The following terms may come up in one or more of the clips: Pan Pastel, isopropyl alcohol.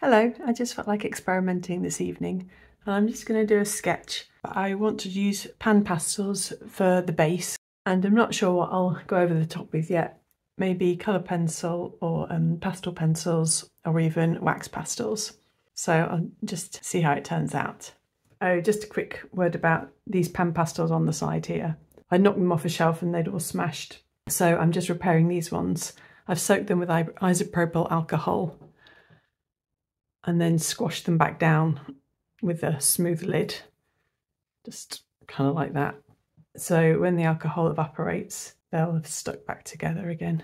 Hello, I just felt like experimenting this evening and I'm just going to do a sketch. I want to use Pan Pastels for the base and I'm not sure what I'll go over the top with yet. Maybe colour pencil or pastel pencils or even wax pastels. So I'll just see how it turns out. Oh, just a quick word about these Pan Pastels on the side here. I knocked them off a shelf and they'd all smashed. So I'm just repairing these ones. I've soaked them with isopropyl alcohol and then squash them back down with a smooth lid, just kind of like that. So when the alcohol evaporates, they'll have stuck back together again.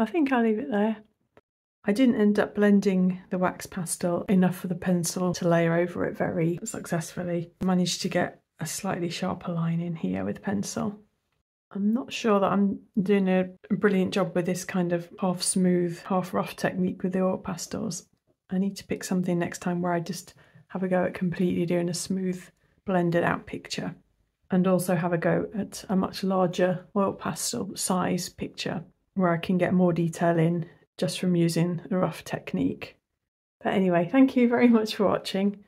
I think I'll leave it there. I didn't end up blending the wax pastel enough for the pencil to layer over it very successfully. I managed to get a slightly sharper line in here with pencil. I'm not sure that I'm doing a brilliant job with this kind of half smooth, half rough technique with the oil pastels. I need to pick something next time where I just have a go at completely doing a smooth, blended out picture, and also have a go at a much larger oil pastel size picture where I can get more detail in just from using the rough technique. But anyway, thank you very much for watching.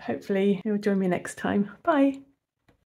Hopefully you'll join me next time. Bye!